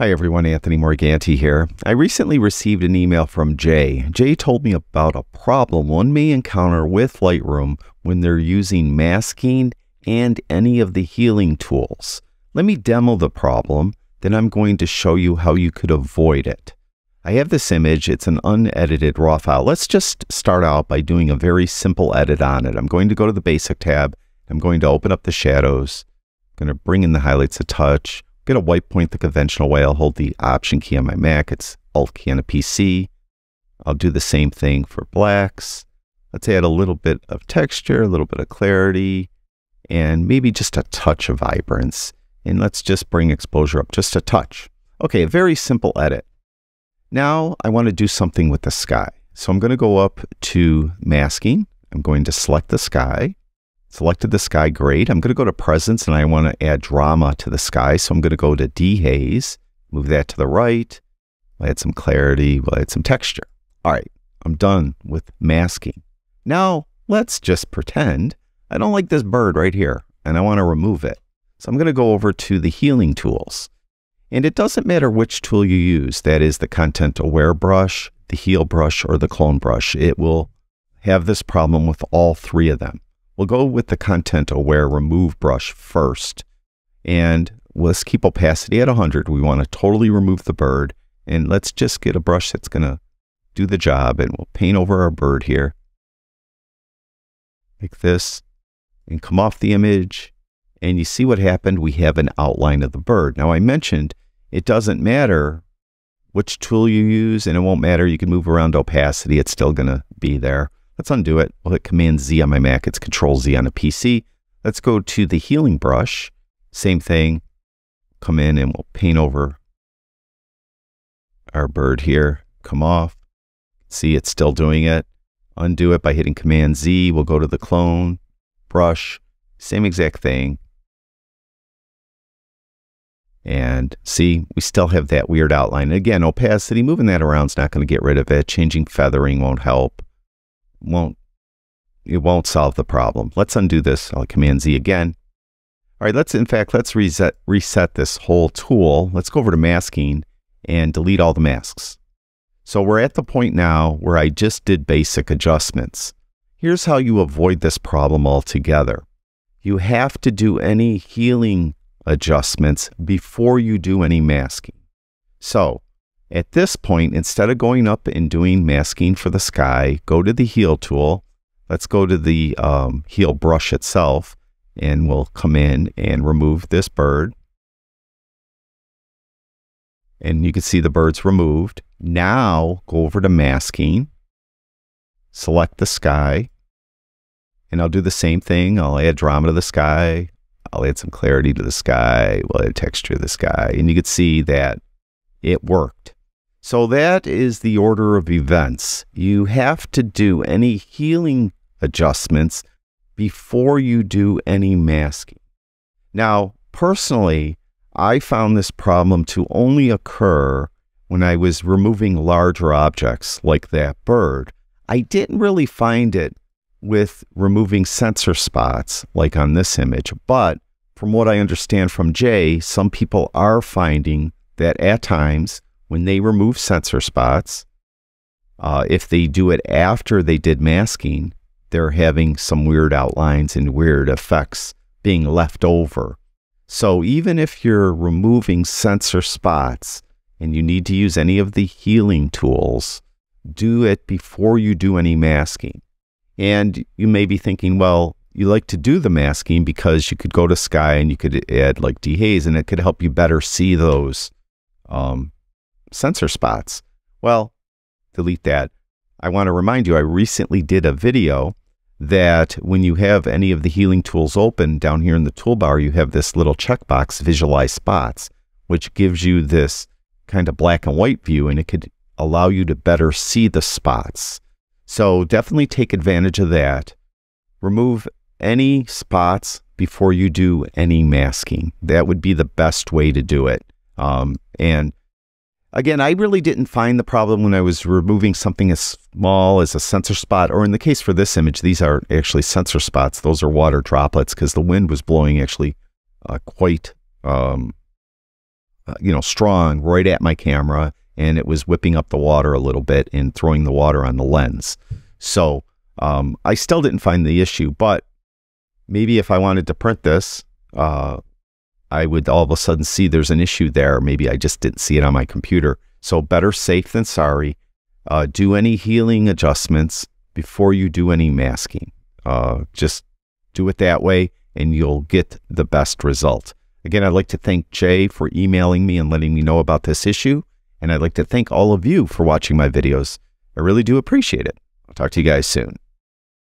Hi everyone, Anthony Morganti here. I recently received an email from Jay. Jay told me about a problem one may encounter with Lightroom when they're using masking and any of the healing tools. Let me demo the problem, then I'm going to show you how you could avoid it. I have this image, it's an unedited raw file. Let's just start out by doing a very simple edit on it. I'm going to go to the Basic tab, I'm going to open up the shadows, I'm going to bring in the highlights a touch, get a white point the conventional way. I'll hold the Option key on my Mac. It's Alt key on a PC. I'll do the same thing for blacks. Let's add a little bit of texture, a little bit of clarity, and maybe just a touch of vibrance. And let's just bring exposure up just a touch. Okay, a very simple edit. Now I want to do something with the sky. So I'm going to go up to masking. I'm going to select the sky. Selected the sky, great. I'm going to go to presence and I want to add drama to the sky. So I'm going to go to dehaze, move that to the right. We'll add some clarity, we'll add some texture. All right, I'm done with masking. Now let's just pretend I don't like this bird right here and I want to remove it. So I'm going to go over to the healing tools. And it doesn't matter which tool you use, that is the Content-Aware brush, the Heal brush, or the Clone brush. It will have this problem with all three of them. We'll go with the Content-Aware Remove brush first. And let's keep opacity at 100. We want to totally remove the bird. And let's just get a brush that's going to do the job. And we'll paint over our bird here. Like this. And come off the image. And you see what happened? We have an outline of the bird. Now I mentioned it doesn't matter which tool you use. And it won't matter. You can move around opacity. It's still going to be there. Let's undo it. I'll hit Command-Z on my Mac. It's Control-Z on a PC. Let's go to the healing brush. Same thing. Come in and we'll paint over our bird here. Come off. See, it's still doing it. Undo it by hitting Command-Z. We'll go to the clone brush. Same exact thing. And see, we still have that weird outline. Again, opacity, moving that around is not going to get rid of it. Changing feathering won't help. It won't solve the problem. Let's undo this. I'll Command Z again. All right, let's reset this whole tool. Let's go over to masking and delete all the masks. So we're at the point now where I just did basic adjustments. Here's how you avoid this problem altogether. You have to do any healing adjustments before you do any masking. So at this point, instead of going up and doing masking for the sky, go to the Heal tool. Let's go to the Heal brush itself, and we'll come in and remove this bird. And you can see the bird's removed. Now, go over to masking, select the sky, and I'll do the same thing. I'll add drama to the sky. I'll add some clarity to the sky. We'll add texture to the sky. And you can see that it worked. So that is the order of events. You have to do any healing adjustments before you do any masking. Now, personally, I found this problem to only occur when I was removing larger objects like that bird. I didn't really find it with removing sensor spots like on this image, but from what I understand from Jay, some people are finding that at times when they remove sensor spots, if they do it after they did masking, they're having some weird outlines and weird effects being left over. So even if you're removing sensor spots and you need to use any of the healing tools, do it before you do any masking. And you may be thinking, well, you like to do the masking because you could go to sky and you could add like dehaze and it could help you better see those sensor spots. Well, delete that. I want to remind you, I recently did a video that when you have any of the healing tools open down here in the toolbar, you have this little checkbox, visualize spots, which gives you this kind of black and white view and it could allow you to better see the spots. So definitely take advantage of that. Remove any spots before you do any masking. That would be the best way to do it. And again, I really didn't find the problem when I was removing something as small as a sensor spot, or in the case for this image, these are actually sensor spots. Those are water droplets because the wind was blowing actually quite you know, strong right at my camera, and it was whipping up the water a little bit and throwing the water on the lens. So I still didn't find the issue, but maybe if I wanted to print this, I would all of a sudden see there's an issue there. Maybe I just didn't see it on my computer. So better safe than sorry. Do any healing adjustments before you do any masking. Just do it that way and you'll get the best result. Again, I'd like to thank Jay for emailing me and letting me know about this issue. And I'd like to thank all of you for watching my videos. I really do appreciate it. I'll talk to you guys soon.